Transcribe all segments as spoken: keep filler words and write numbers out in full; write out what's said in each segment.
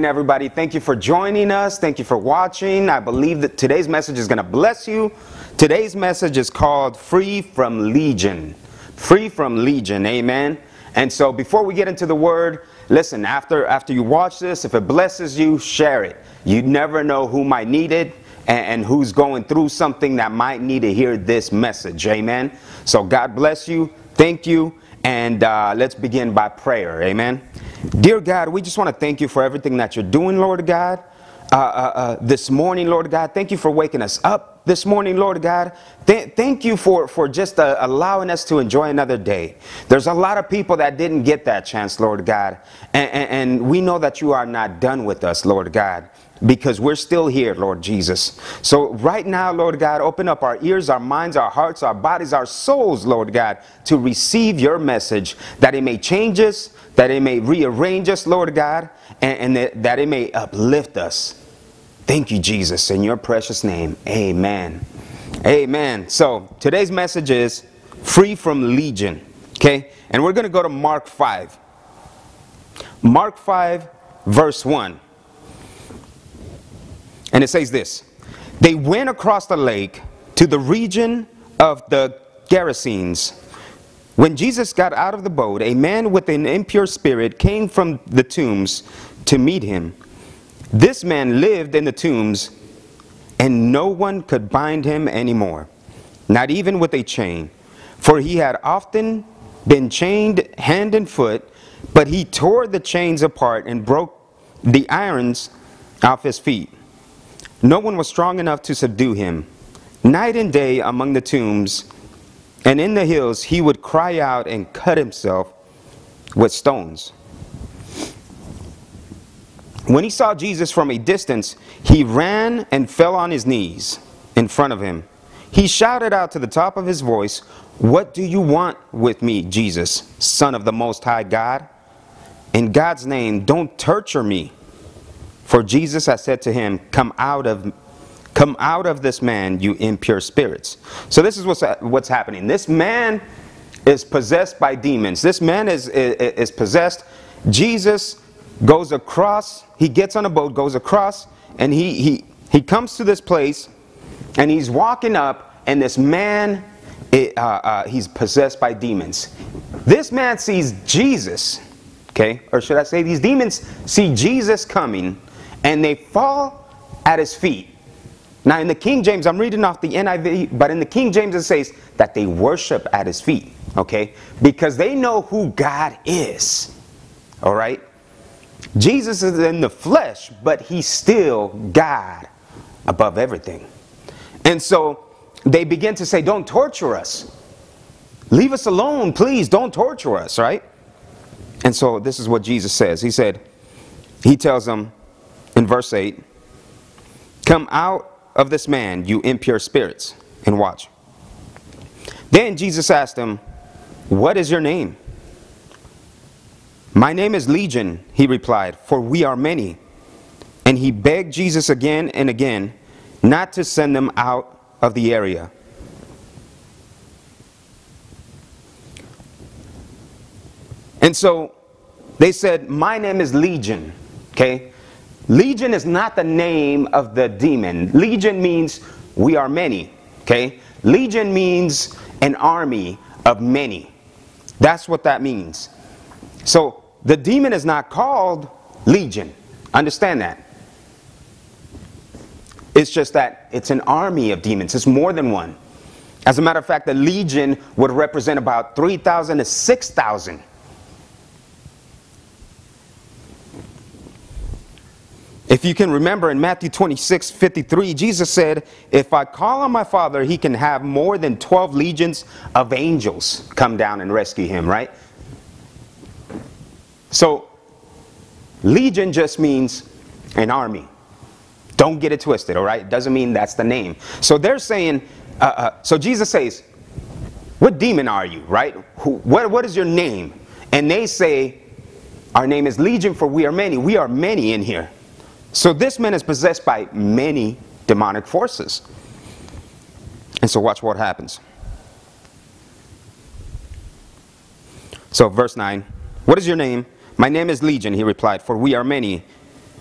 morning, everybody. Thank you for joining us. Thank you for watching. I believe that today's message is going to bless you. Today's message is called Free from Legion. Free from Legion. Amen. And so before we get into the word, listen, after, after you watch this, if it blesses you, share it. You never know who might need it and, and who's going through something that might need to hear this message. Amen. So God bless you. Thank you. And uh, let's begin by prayer. Amen. Dear God, we just want to thank you for everything that you're doing, Lord God, uh, uh, uh, this morning, Lord God. Thank you for waking us up this morning, Lord God. Th thank you for, for just uh, allowing us to enjoy another day. There's a lot of people that didn't get that chance, Lord God. And, and, and we know that you are not done with us, Lord God, because we're still here, Lord Jesus. So right now, Lord God, open up our ears, our minds, our hearts, our bodies, our souls, Lord God, to receive your message, that it may change us, that it may rearrange us, Lord God, and, and that it may uplift us. Thank you, Jesus, in your precious name. Amen. Amen. So today's message is Free from Legion. Okay, and we're going to go to Mark five. Mark five, verse one. And it says this: they went across the lake to the region of the Gerasenes. When Jesus got out of the boat, a man with an impure spirit came from the tombs to meet him. This man lived in the tombs, and no one could bind him anymore, not even with a chain. For he had often been chained hand and foot, but he tore the chains apart and broke the irons off his feet. No one was strong enough to subdue him. Night and day among the tombs and in the hills, he would cry out and cut himself with stones. When he saw Jesus from a distance, he ran and fell on his knees in front of him. He shouted out to the top of his voice, "What do you want with me, Jesus, Son of the Most High God? In God's name, don't torture me." For Jesus had said to him, come out of, come out of this man, you impure spirits. So this is what's, what's happening. This man is possessed by demons. This man is, is, is possessed. Jesus goes across. He gets on a boat, goes across, and he, he, he comes to this place, and he's walking up, and this man, it, uh, uh, he's possessed by demons. This man sees Jesus, okay? Or should I say these demons see Jesus coming, and they fall at his feet. Now in the King James, I'm reading off the N I V, but in the King James it says that they worship at his feet, okay? Because they know who God is, all right? Jesus is in the flesh, but he's still God above everything. And so they begin to say, don't torture us. Leave us alone, please, don't torture us, right? And so this is what Jesus says. He said, he tells them, in verse eight, come out of this man, you impure spirits, and watch. Then Jesus asked him, what is your name? My name is Legion, he replied, for we are many. And he begged Jesus again and again not to send them out of the area. And so they said, my name is Legion, okay? Legion is not the name of the demon. Legion means we are many, okay? Legion means an army of many. That's what that means. So the demon is not called Legion. Understand that. It's just that it's an army of demons. It's more than one. As a matter of fact, the Legion would represent about three thousand to six thousand. If you can remember in Matthew twenty-six fifty-three, Jesus said, if I call on my Father, he can have more than twelve legions of angels come down and rescue him, right? So, legion just means an army. Don't get it twisted, all right? It doesn't mean that's the name. So they're saying, uh, uh, so Jesus says, what demon are you, right? Who, what, what is your name? And they say, our name is Legion, for we are many. We are many in here. So this man is possessed by many demonic forces. And so watch what happens. So verse nine, what is your name? My name is Legion, he replied, for we are many.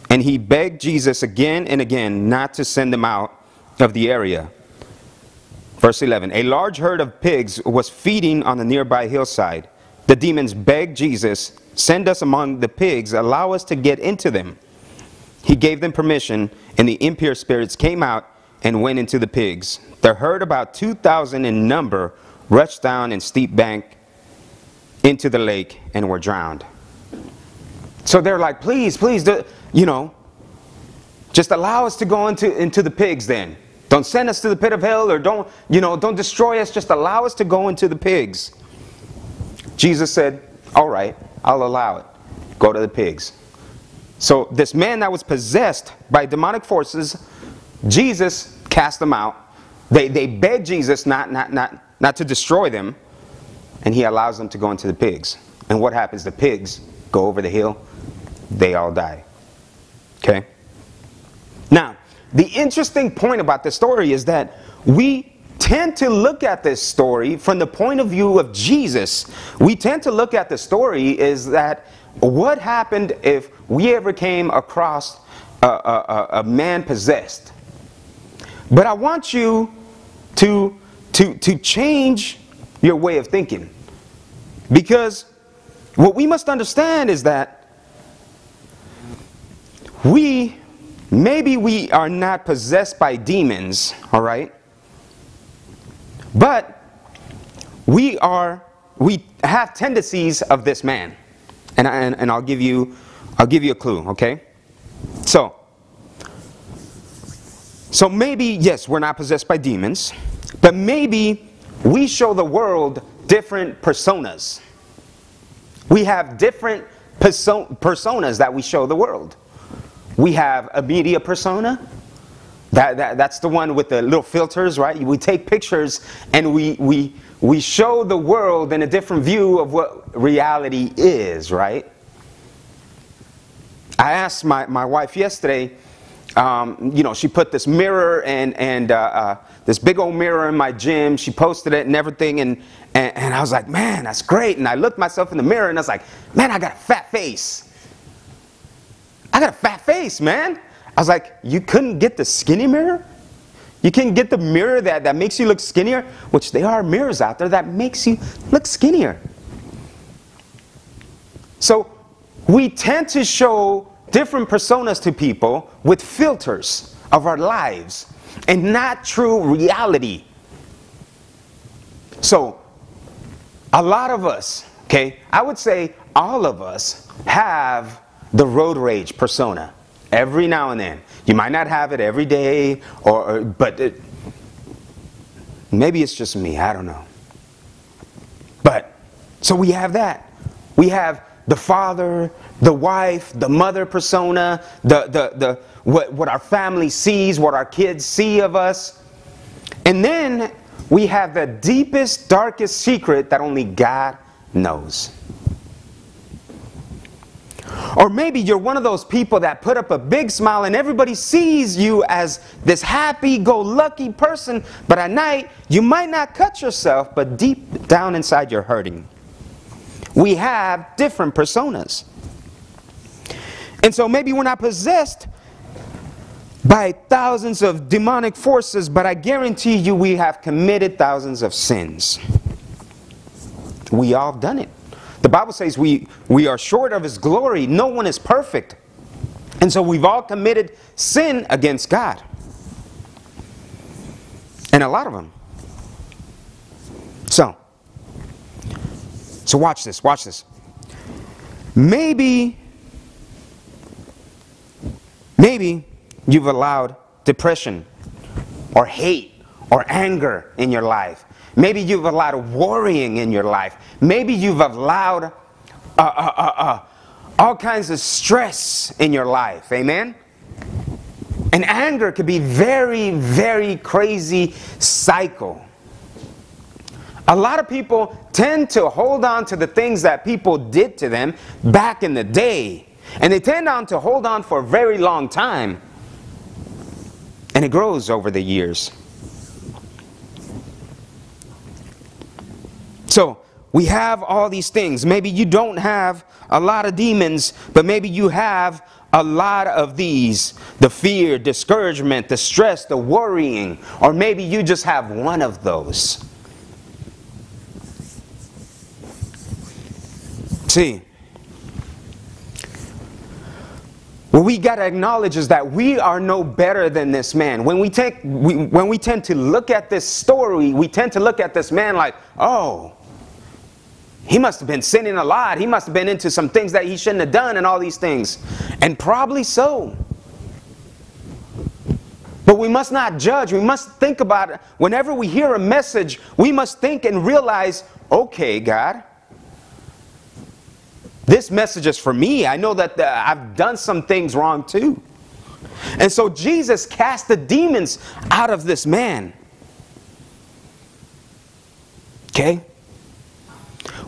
and he begged Jesus again and again not to send them out of the area. Verse eleven, a large herd of pigs was feeding on the nearby hillside. The demons begged Jesus, send us among the pigs, allow us to get into them. He gave them permission, and the impure spirits came out and went into the pigs. The herd, about two thousand in number, rushed down and steep bank into the lake and were drowned. So they're like, please, please, do, you know, just allow us to go into, into the pigs then. Don't send us to the pit of hell, or don't, you know, don't destroy us. Just allow us to go into the pigs. Jesus said, all right, I'll allow it. Go to the pigs. So this man that was possessed by demonic forces, Jesus cast them out. They, they begged Jesus not, not, not, not to destroy them. And he allows them to go into the pigs. And what happens? The pigs go over the hill. They all die. Okay? Now, the interesting point about this story is that we tend to look at this story from the point of view of Jesus. We tend to look at the story is that what happened if we ever came across a, a, a man possessed. But I want you to, to, to change your way of thinking. Because what we must understand is that we, maybe we are not possessed by demons, all right? But we are, we have tendencies of this man. And, I, and, and I'll give you, I'll give you a clue, okay? So, so maybe, yes, we're not possessed by demons, but maybe we show the world different personas. We have different perso personas that we show the world. We have a media persona. That, that, that's the one with the little filters, right? We take pictures and we, we, we show the world in a different view of what reality is, right? I asked my, my wife yesterday, Um, you know, she put this mirror and, and uh, uh, this big old mirror in my gym. She posted it and everything. And, and, and I was like, man, that's great. And I looked myself in the mirror and I was like, man, I got a fat face. I got a fat face, man. I was like, you couldn't get the skinny mirror? You couldn't get the mirror that, that makes you look skinnier? Which there are mirrors out there that makes you look skinnier. So we tend to show different personas to people with filters of our lives and not true reality. So a lot of us, okay, I would say all of us have the road rage persona every now and then. You might not have it every day, or, or but it, maybe it's just me, I don't know. But so we have that. We have the father, the wife, the mother persona, the, the, the, what, what our family sees, what our kids see of us. And then we have the deepest, darkest secret that only God knows. Or maybe you're one of those people that put up a big smile and everybody sees you as this happy-go-lucky person, but at night you might not cut yourself, but deep down inside you're hurting. We have different personas. And so maybe we're not possessed by thousands of demonic forces, but I guarantee you we have committed thousands of sins. We all have done it. The Bible says we, we are short of His glory. No one is perfect. And so we've all committed sin against God. And a lot of them. So, so watch this, watch this. Maybe, maybe you've allowed depression or hate or anger in your life. Maybe you've allowed worrying in your life. Maybe you've allowed uh, uh, uh, uh, all kinds of stress in your life. Amen? And anger could be very, very crazy cycle. A lot of people tend to hold on to the things that people did to them back in the day. And they tend on to hold on for a very long time. And it grows over the years. So We have all these things. Maybe you don't have a lot of demons, but maybe you have a lot of these. The fear, discouragement, the stress, the worrying. Or maybe you just have one of those. See, what we got to acknowledge is that we are no better than this man. When we, take, we, when we tend to look at this story, we tend to look at this man like, oh, he must have been sinning a lot. He must have been into some things that he shouldn't have done and all these things. And probably so. But we must not judge. We must think about it. Whenever we hear a message, we must think and realize, okay, God, this message is for me. I know that the, I've done some things wrong too. And so Jesus cast the demons out of this man. Okay?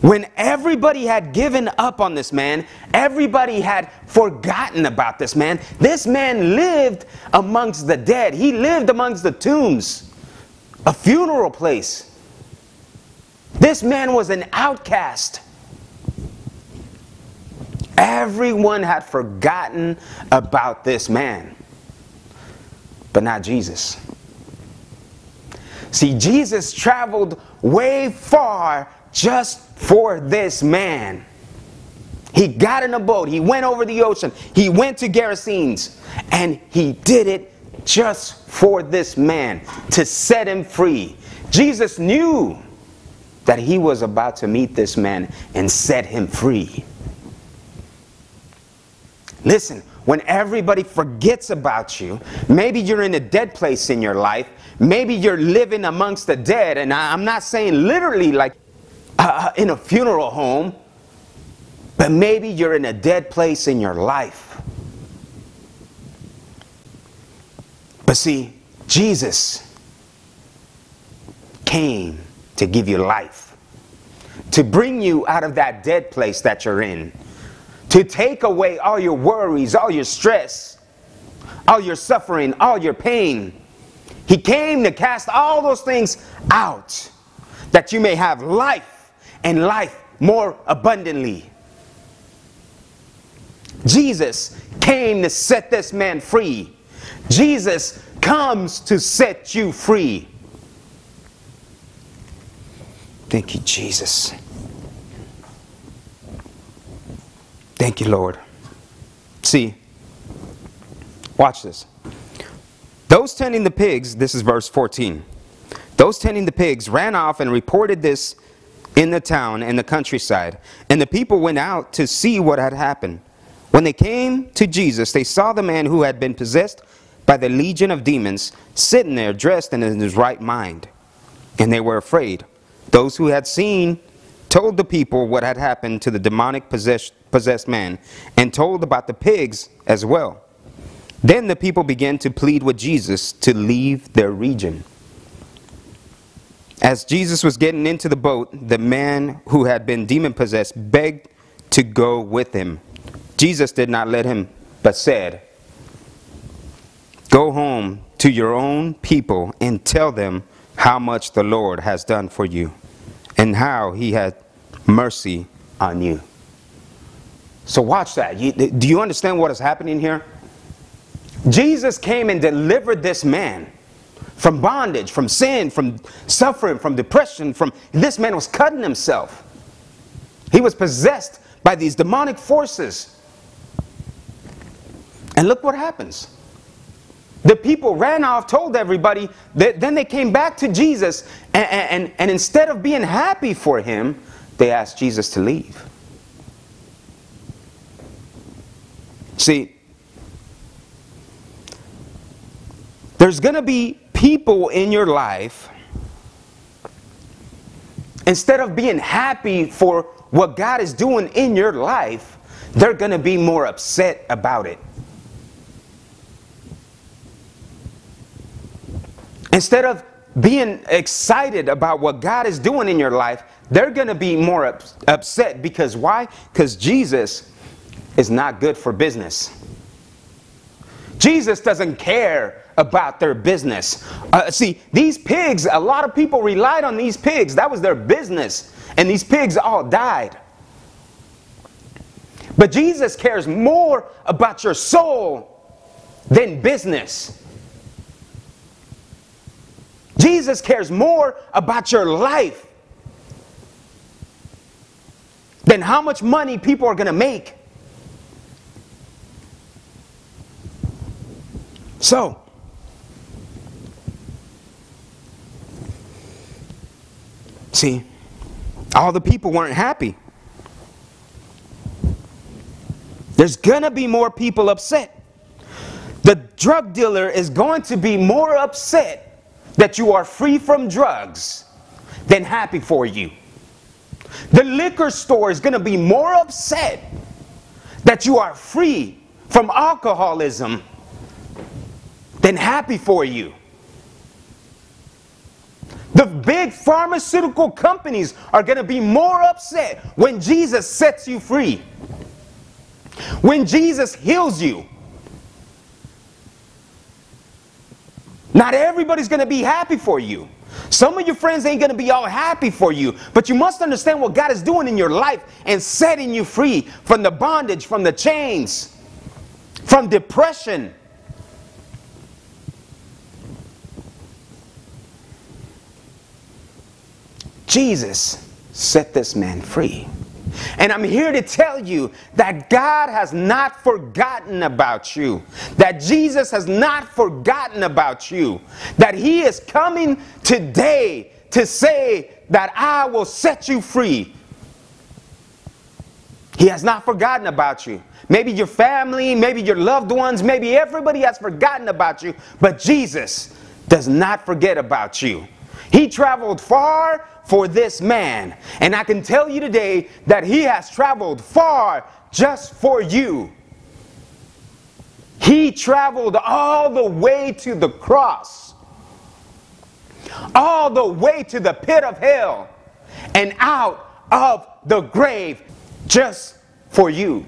When everybody had given up on this man, everybody had forgotten about this man, this man lived amongst the dead. He lived amongst the tombs, a funeral place. This man was an outcast. Everyone had forgotten about this man, but not Jesus. See, Jesus traveled way far just for this man. He got in a boat. He went over the ocean. He went to Gerasenes. And he did it just for this man, to set him free. Jesus knew that he was about to meet this man and set him free. Listen, when everybody forgets about you, maybe you're in a dead place in your life. Maybe you're living amongst the dead. And I'm not saying literally like Uh, in a funeral home, but maybe you're in a dead place in your life. But see, Jesus came to give you life, to bring you out of that dead place that you're in, to take away all your worries, all your stress, all your suffering, all your pain. He came to cast all those things out, that you may have life. And life more abundantly. Jesus came to set this man free. Jesus comes to set you free. Thank you, Jesus. Thank you, Lord. See, watch this. Those tending the pigs, this is verse fourteen. Those tending the pigs ran off and reported this in the town and the countryside, and the people went out to see what had happened. When they came to Jesus, they saw the man who had been possessed by the legion of demons sitting there dressed and in his right mind, and they were afraid. Those who had seen told the people what had happened to the demonic possessed, possessed man, and told about the pigs as well. Then the people began to plead with Jesus to leave their region. As Jesus was getting into the boat, the man who had been demon-possessed begged to go with him. Jesus did not let him, but said, "Go home to your own people and tell them how much the Lord has done for you and how he had mercy on you." So watch that. Do you understand what is happening here? Jesus came and delivered this man from bondage, from sin, from suffering, from depression, from... This man was cutting himself. He was possessed by these demonic forces. And look what happens. The people ran off, told everybody. That then they came back to Jesus. And, and, and instead of being happy for him, they asked Jesus to leave. See, there's going to be people in your life, instead of being happy for what God is doing in your life, they're going to be more upset about it. Instead of being excited about what God is doing in your life, they're going to be more ups upset. Because why? Because Jesus is not good for business. Jesus doesn't care about their business. Uh, see, these pigs, a lot of people relied on these pigs. That was their business. And these pigs all died. But Jesus cares more about your soul than business. Jesus cares more about your life than how much money people are going to make. So, see, all the people weren't happy. There's going to be more people upset. The drug dealer is going to be more upset that you are free from drugs than happy for you. The liquor store is going to be more upset that you are free from alcoholism than happy for you. The big pharmaceutical companies are going to be more upset when Jesus sets you free. When Jesus heals you. Not everybody's going to be happy for you. Some of your friends ain't going to be all happy for you. But you must understand what God is doing in your life and setting you free from the bondage, from the chains, from depression. Jesus set this man free. And I'm here to tell you that God has not forgotten about you. That Jesus has not forgotten about you. That He is coming today to say that I will set you free. He has not forgotten about you. Maybe your family, maybe your loved ones, maybe everybody has forgotten about you. But Jesus does not forget about you. He traveled far for this man. And I can tell you today that He has traveled far just for you. He traveled all the way to the cross. All the way to the pit of hell. And out of the grave just for you.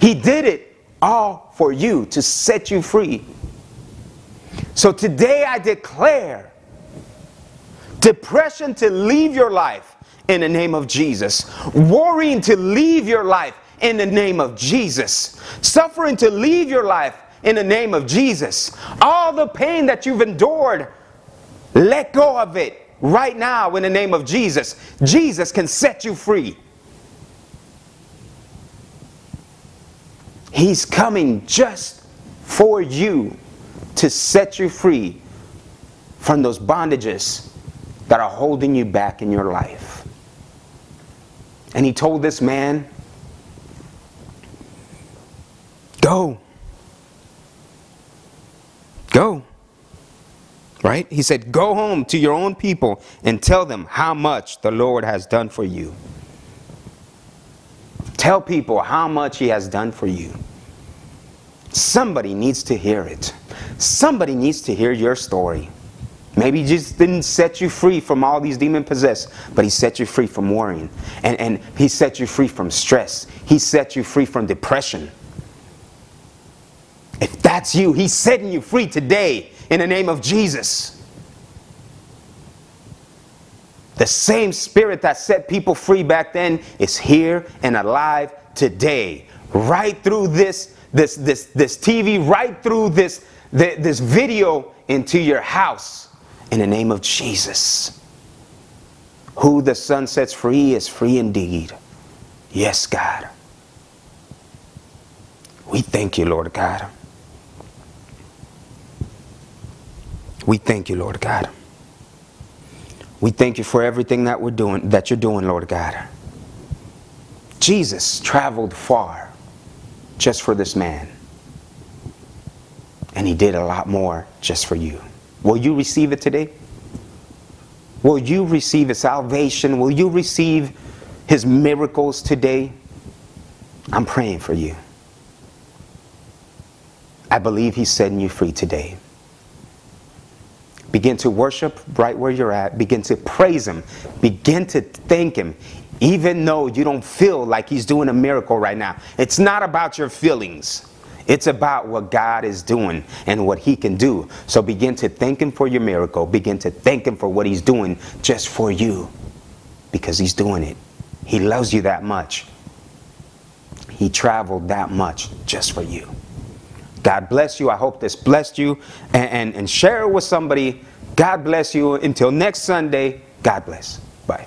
He did it all for you to set you free. So today I declare depression to leave your life in the name of Jesus. Worrying to leave your life in the name of Jesus. Suffering to leave your life in the name of Jesus. All the pain that you've endured, let go of it right now in the name of Jesus. Jesus can set you free. He's coming just for you. To set you free from those bondages that are holding you back in your life. And He told this man, go. Go. Right? He said, go home to your own people and tell them how much the Lord has done for you. Tell people how much He has done for you. Somebody needs to hear it. Somebody needs to hear your story. Maybe He just didn't set you free from all these demon-possessed, but He set you free from worrying. And, and He set you free from stress. He set you free from depression. If that's you, He's setting you free today in the name of Jesus. The same Spirit that set people free back then is here and alive today. Right through this This, this, this T V, right through this, this video into your house in the name of Jesus. Who the Son sets free is free indeed. Yes, God. We thank You, Lord God. We thank You, Lord God. We thank You for everything that we're doing, that You're doing, Lord God. Jesus traveled far. Just for this man. And He did a lot more just for you. Will you receive it today? Will you receive His salvation? Will you receive His miracles today? I'm praying for you. I believe He's setting you free today. Begin to worship right where you're at. Begin to praise Him. Begin to thank Him. Even though you don't feel like He's doing a miracle right now. It's not about your feelings. It's about what God is doing and what He can do. So begin to thank Him for your miracle. Begin to thank Him for what He's doing just for you. because he's doing it. He loves you that much. He traveled that much just for you. God bless you. I hope this blessed you. And, and, and share it with somebody. God bless you. Until next Sunday, God bless. Bye.